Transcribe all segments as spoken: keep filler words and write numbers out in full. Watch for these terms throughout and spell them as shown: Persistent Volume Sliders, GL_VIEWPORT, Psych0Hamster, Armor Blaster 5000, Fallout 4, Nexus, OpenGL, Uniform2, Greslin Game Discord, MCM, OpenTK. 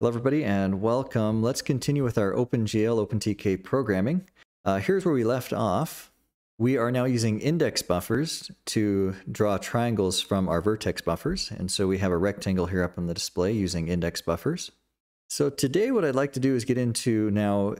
Hello everybody and welcome. Let's continue with our OpenGL, OpenTK programming. Uh, here's where we left off. We are now using index buffers to draw triangles from our vertex buffers. And so we have a rectangle here up on the display using index buffers. So today what I'd like to do is get into now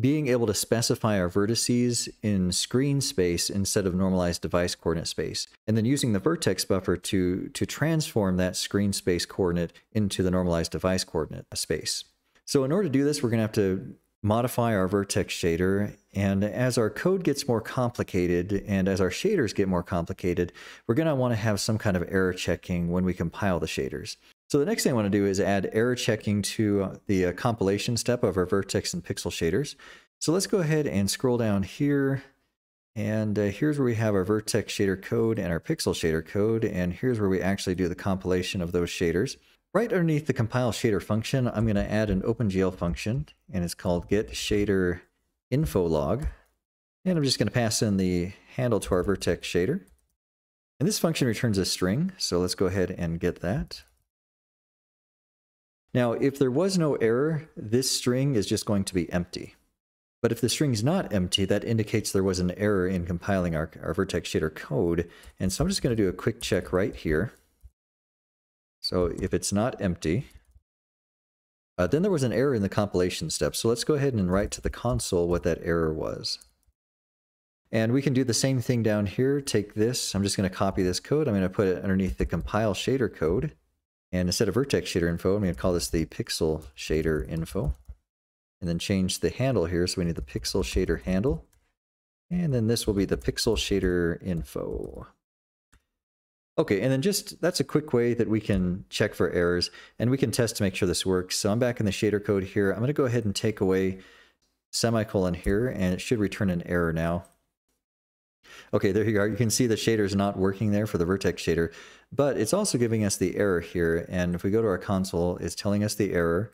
being able to specify our vertices in screen space instead of normalized device coordinate space, and then using the vertex buffer to, to transform that screen space coordinate into the normalized device coordinate space. So in order to do this, we're gonna have to modify our vertex shader, and as our code gets more complicated and as our shaders get more complicated, we're gonna wanna have some kind of error checking when we compile the shaders. So the next thing I want to do is add error checking to the uh, compilation step of our vertex and pixel shaders. So let's go ahead and scroll down here. And uh, here's where we have our vertex shader code and our pixel shader code. And here's where we actually do the compilation of those shaders. Right underneath the compile shader function, I'm going to add an OpenGL function. And it's called get shader info log. And I'm just going to pass in the handle to our vertex shader. And this function returns a string. So let's go ahead and get that. Now, if there was no error, this string is just going to be empty. But if the string is not empty, that indicates there was an error in compiling our, our vertex shader code. And so I'm just going to do a quick check right here. So if it's not empty, uh, then there was an error in the compilation step. So let's go ahead and write to the console what that error was. And we can do the same thing down here. Take this. I'm just going to copy this code. I'm going to put it underneath the compile shader code. And instead of vertex shader info, I'm going to call this the pixel shader info. And then change the handle here. So we need the pixel shader handle. And then this will be the pixel shader info. Okay, and then just that's a quick way that we can check for errors. And we can test to make sure this works. So I'm back in the shader code here. I'm going to go ahead and take away semicolon here. And it should return an error now. Okay, there you are. You can see the shader is not working there for the vertex shader, but it's also giving us the error here. And if we go to our console, it's telling us the error,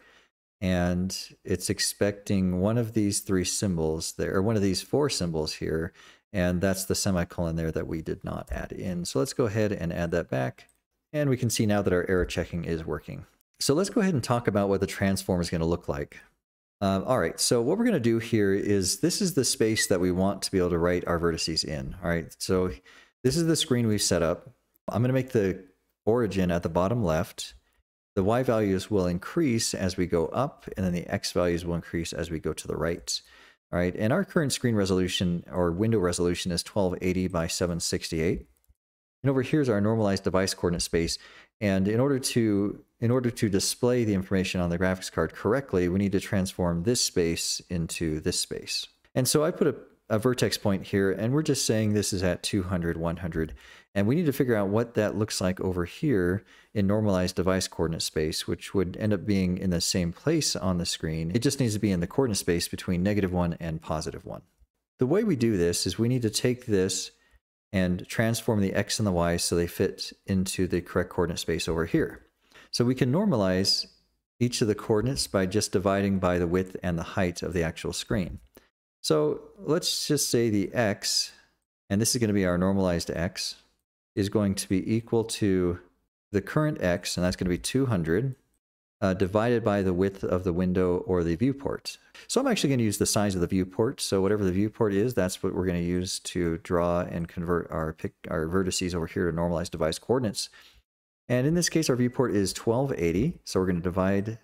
and it's expecting one of these three symbols there, or one of these four symbols here, and that's the semicolon there that we did not add in. So let's go ahead and add that back, and we can see now that our error checking is working. So let's go ahead and talk about what the transform is going to look like. Um, all right, so what we're going to do here is this is the space that we want to be able to write our vertices in. All right, so this is the screen we've set up. I'm going to make the origin at the bottom left. The Y values will increase as we go up, and then the X values will increase as we go to the right. All right, and our current screen resolution or window resolution is twelve eighty by seven sixty-eight. And over here is our normalized device coordinate space. And in order to in order to display the information on the graphics card correctly, we need to transform this space into this space. And so I put a, a vertex point here, and we're just saying this is at two hundred, one hundred. And we need to figure out what that looks like over here in normalized device coordinate space, which would end up being in the same place on the screen. It just needs to be in the coordinate space between negative one and positive one. The way we do this is we need to take this and transform the X and the Y so they fit into the correct coordinate space over here. So we can normalize each of the coordinates by just dividing by the width and the height of the actual screen. So let's just say the X, and this is going to be our normalized X, is going to be equal to the current X, and that's going to be two hundred, uh, divided by the width of the window or the viewport. So I'm actually going to use the size of the viewport. So whatever the viewport is, that's what we're going to use to draw and convert our, pic our vertices over here to normalized device coordinates. And in this case, our viewport is twelve eighty. So we're going to divide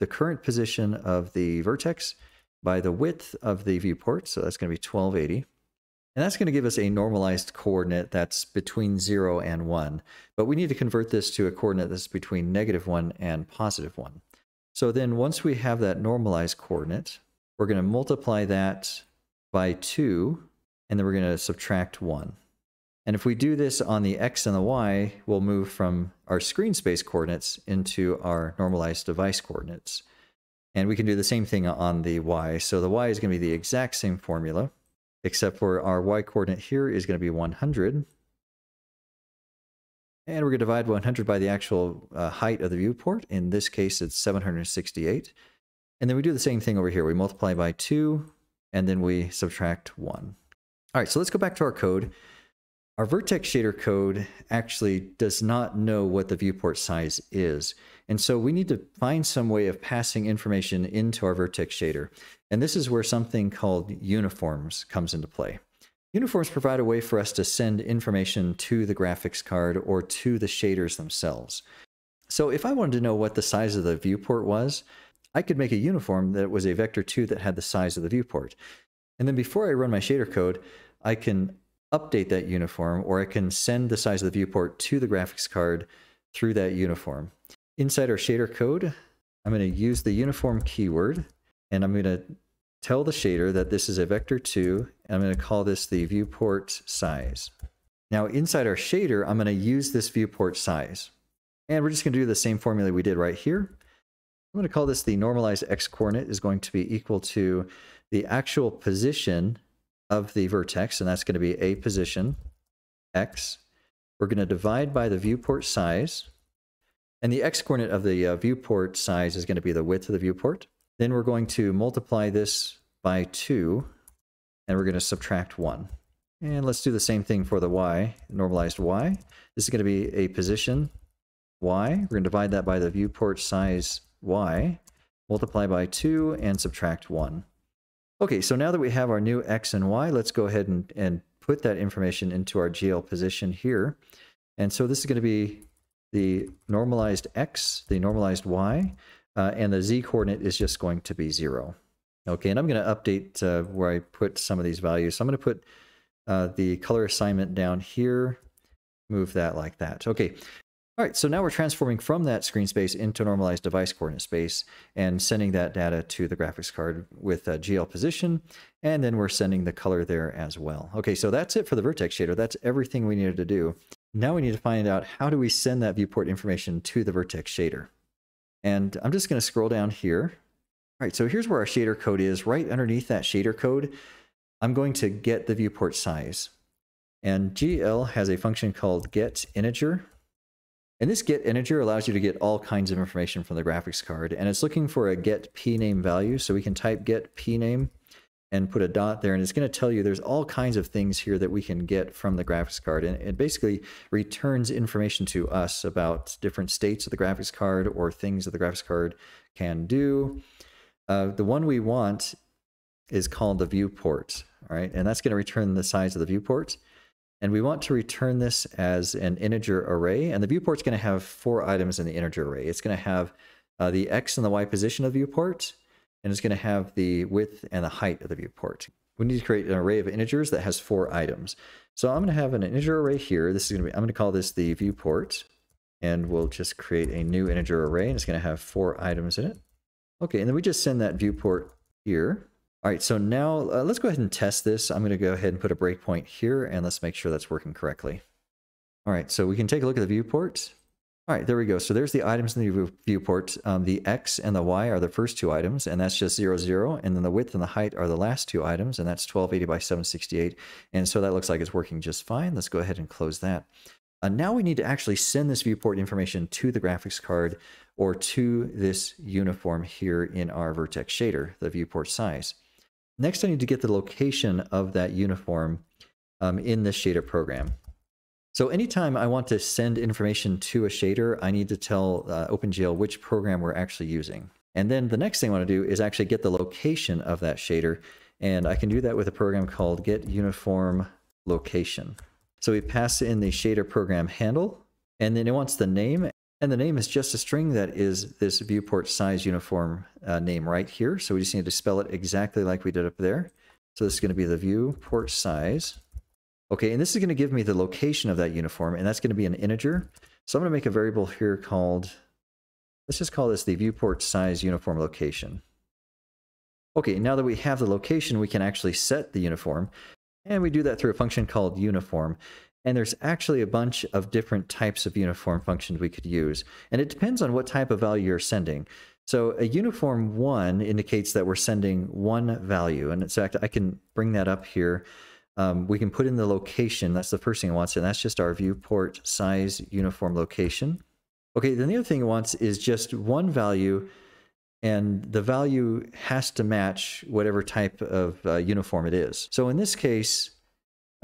the current position of the vertex by the width of the viewport. So that's going to be twelve eighty. And that's going to give us a normalized coordinate that's between zero and one. But we need to convert this to a coordinate that's between negative one and positive one. So then once we have that normalized coordinate, we're going to multiply that by two, and then we're going to subtract one. And if we do this on the X and the Y, we'll move from our screen space coordinates into our normalized device coordinates. And we can do the same thing on the Y. So the Y is going to be the exact same formula, except for our Y coordinate here is going to be one hundred. And we're going to divide one hundred by the actual uh, height of the viewport. In this case, it's seven hundred sixty-eight. And then we do the same thing over here. We multiply by two, and then we subtract one. All right, so let's go back to our code. Our vertex shader code actually does not know what the viewport size is. And so we need to find some way of passing information into our vertex shader. And this is where something called uniforms comes into play. Uniforms provide a way for us to send information to the graphics card or to the shaders themselves. So if I wanted to know what the size of the viewport was, I could make a uniform that was a vector two that had the size of the viewport. And then before I run my shader code, I can update that uniform, or I can send the size of the viewport to the graphics card through that uniform. Inside our shader code, I'm going to use the uniform keyword, and I'm going to tell the shader that this is a vector two, and I'm going to call this the viewport size. Now inside our shader, I'm going to use this viewport size. And we're just going to do the same formula we did right here. I'm going to call this the normalized x coordinate is going to be equal to the actual position of the vertex, and that's going to be a position x. We're going to divide by the viewport size, and the x coordinate of the uh, viewport size is going to be the width of the viewport. Then we're going to multiply this by two, and we're going to subtract one. And let's do the same thing for the y, normalized y. This is going to be a position y. We're going to divide that by the viewport size y, multiply by two, and subtract one. Okay, so now that we have our new x and y, let's go ahead and, and put that information into our G L position here. And so this is going to be the normalized x, the normalized y, uh, and the z coordinate is just going to be zero. Okay, and I'm going to update uh, where I put some of these values. So I'm going to put uh, the color assignment down here, move that like that. Okay. All right, so now we're transforming from that screen space into normalized device coordinate space and sending that data to the graphics card with a G L position, and then we're sending the color there as well. Okay, so that's it for the vertex shader. That's everything we needed to do. Now we need to find out how do we send that viewport information to the vertex shader. And I'm just going to scroll down here. All right, so here's where our shader code is. Right underneath that shader code, I'm going to get the viewport size. And G L has a function called getInteger. And this getInteger allows you to get all kinds of information from the graphics card, and it's looking for a getPName value, so we can type getPName and put a dot there, and it's going to tell you there's all kinds of things here that we can get from the graphics card, and it basically returns information to us about different states of the graphics card or things that the graphics card can do. Uh, the one we want is called the viewport, all right, and that's going to return the size of the viewport. And we want to return this as an integer array. And the viewport's going to have four items in the integer array. It's going to have uh, the x and the y position of the viewport, and it's going to have the width and the height of the viewport. We need to create an array of integers that has four items. So I'm going to have an integer array here. This is going to be, I'm going to call this the viewport, and we'll just create a new integer array, and it's going to have four items in it. Okay, and then we just send that viewport here. All right, so now uh, let's go ahead and test this. I'm going to go ahead and put a breakpoint here, and let's make sure that's working correctly. All right, so we can take a look at the viewport. All right, there we go. So there's the items in the viewport. Um, the x and the y are the first two items, and that's just zero, zero. And then the width and the height are the last two items, and that's twelve eighty by seven sixty-eight. And so that looks like it's working just fine. Let's go ahead and close that. Uh, now we need to actually send this viewport information to the graphics card or to this uniform here in our vertex shader, the viewport size. Next, I need to get the location of that uniform um, in this shader program. So anytime I want to send information to a shader, I need to tell uh, OpenGL which program we're actually using. And then the next thing I want to do is actually get the location of that shader. And I can do that with a program called get uniform location. So we pass in the shader program handle, and then it wants the name. And the name is just a string that is this viewport size uniform uh, name right here. So we just need to spell it exactly like we did up there. So this is going to be the viewport size. Okay, and this is going to give me the location of that uniform, and that's going to be an integer. So I'm going to make a variable here called, let's just call this the viewport size uniform location. Okay, now that we have the location, we can actually set the uniform. And we do that through a function called uniform. And there's actually a bunch of different types of uniform functions we could use. And it depends on what type of value you're sending. So a uniform one indicates that we're sending one value. And in fact, I can bring that up here. Um, we can put in the location. That's the first thing it wants. And that's just our viewport size uniform location. Okay, then the other thing it wants is just one value. And the value has to match whatever type of uh, uniform it is. So in this case,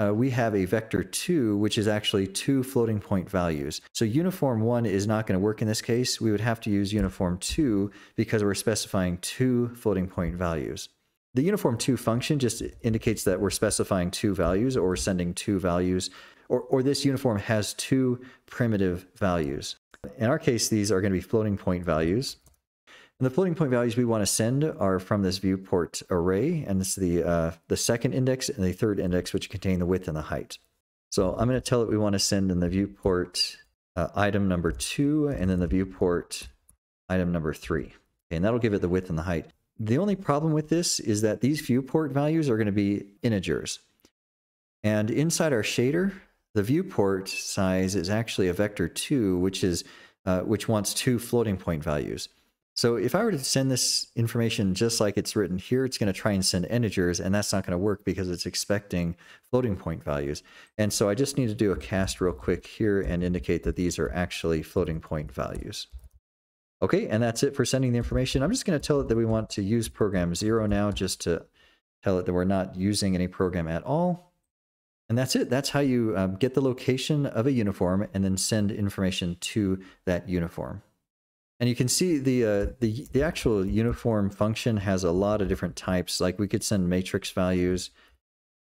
uh, we have a vector two, which is actually two floating point values. So uniform one is not going to work in this case. We would have to use uniform two because we're specifying two floating point values. The uniform two function just indicates that we're specifying two values, or sending two values, or, or this uniform has two primitive values. In our case, these are going to be floating point values. And the floating point values we want to send are from this viewport array, and this is the, uh, the second index and the third index, which contain the width and the height. So I'm going to tell it we want to send in the viewport uh, item number two, and then the viewport item number three. And that'll give it the width and the height. The only problem with this is that these viewport values are going to be integers. And inside our shader, the viewport size is actually a vector two, which, is, uh, which wants two floating point values. So if I were to send this information just like it's written here, it's going to try and send integers, and that's not going to work because it's expecting floating point values. And so I just need to do a cast real quick here and indicate that these are actually floating point values. Okay, and that's it for sending the information. I'm just going to tell it that we want to use program zero now, just to tell it that we're not using any program at all. And that's it. That's how you um, get the location of a uniform and then send information to that uniform. And you can see the, uh, the, the actual uniform function has a lot of different types. Like we could send matrix values.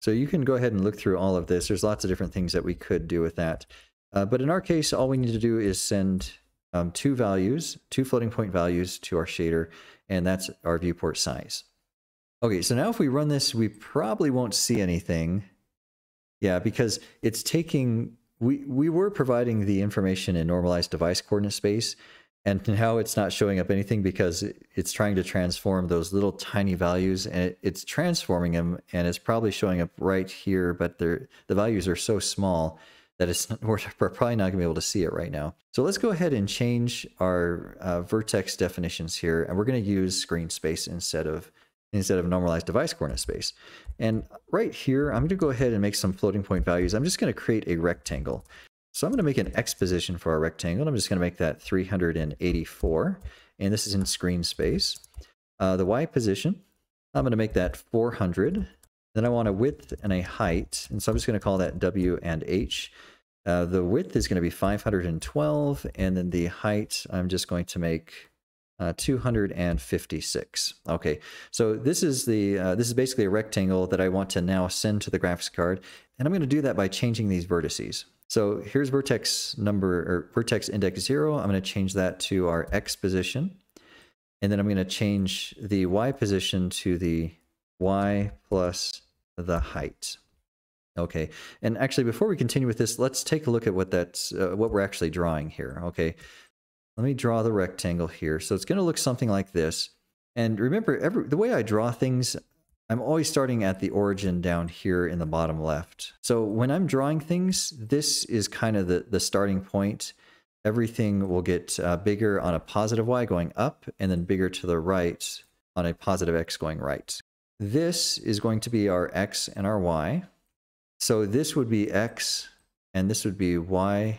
So you can go ahead and look through all of this. There's lots of different things that we could do with that. Uh, but in our case, all we need to do is send um, two values, two floating point values to our shader, and that's our viewport size. Okay, so now if we run this, we probably won't see anything. Yeah, because it's taking, we, we were providing the information in normalized device coordinate space, and now it's not showing up anything because it's trying to transform those little tiny values, and it, it's transforming them, and it's probably showing up right here, but the values are so small that it's not, we're probably not going to be able to see it right now. So let's go ahead and change our uh, vertex definitions here, and we're going to use screen space instead of instead of normalized device coordinate space. And right here, I'm going to go ahead and make some floating point values. I'm just going to create a rectangle. So I'm going to make an X position for our rectangle, and I'm just going to make that three hundred eighty-four, and this is in screen space. Uh, the Y position, I'm going to make that four hundred, then I want a width and a height, and so I'm just going to call that W and H. Uh, the width is going to be five hundred twelve, and then the height, I'm just going to make uh, two hundred fifty-six. Okay, so this is, the, uh, this is basically a rectangle that I want to now send to the graphics card, and I'm going to do that by changing these vertices. So here's vertex number, or vertex index zero. I'm going to change that to our X position. And then I'm going to change the Y position to the Y plus the height. Okay. And actually, before we continue with this, let's take a look at what that's, uh, what we're actually drawing here. Okay. Let me draw the rectangle here. So it's going to look something like this. And remember, every, the way I draw things, I'm always starting at the origin down here in the bottom left. So when I'm drawing things, this is kind of the, the starting point. Everything will get uh, bigger on a positive Y going up, and then bigger to the right on a positive X going right. This is going to be our X and our Y. So this would be X, and this would be Y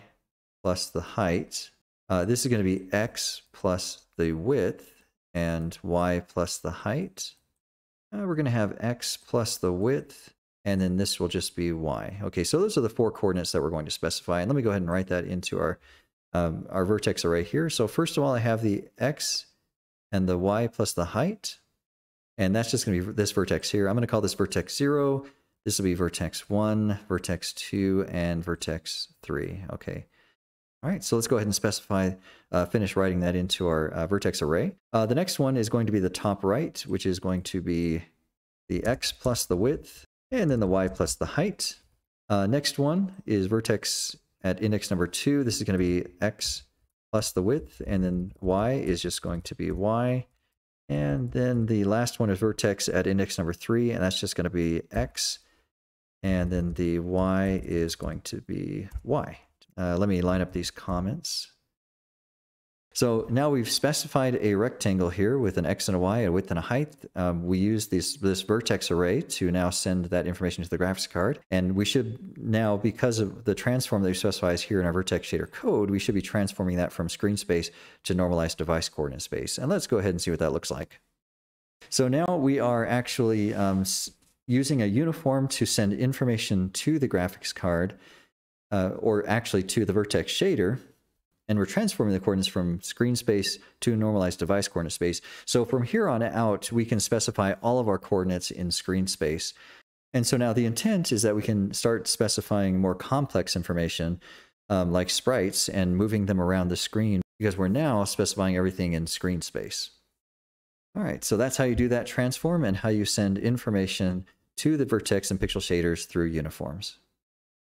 plus the height. Uh, this is going to be X plus the width and Y plus the height. Uh, we're going to have X plus the width, and then this will just be Y. Okay, so those are the four coordinates that we're going to specify. And let me go ahead and write that into our, um, our vertex array here. So first of all, I have the X and the Y plus the height. And that's just going to be this vertex here. I'm going to call this vertex zero. This will be vertex one, vertex two, and vertex three. Okay. All right, so let's go ahead and specify, uh, finish writing that into our uh, vertex array. Uh, the next one is going to be the top right, which is going to be the X plus the width, and then the Y plus the height. Uh, next one is vertex at index number two. This is going to be X plus the width, and then Y is just going to be Y. And then the last one is vertex at index number three, and that's just going to be X, and then the Y is going to be Y. Uh, let me line up these comments. So now we've specified a rectangle here with an X and a Y, a width and a height. Um, we use these, this vertex array to now send that information to the graphics card. And we should now, because of the transform that we specify here in our vertex shader code, we should be transforming that from screen space to normalized device coordinate space. And let's go ahead and see what that looks like. So now we are actually um, using a uniform to send information to the graphics card, uh, or actually to the vertex shader, and we're transforming the coordinates from screen space to normalized device coordinate space. So from here on out, we can specify all of our coordinates in screen space. And so now the intent is that we can start specifying more complex information, um, like sprites, and moving them around the screen, because we're now specifying everything in screen space. All right, so that's how you do that transform and how you send information to the vertex and pixel shaders through uniforms.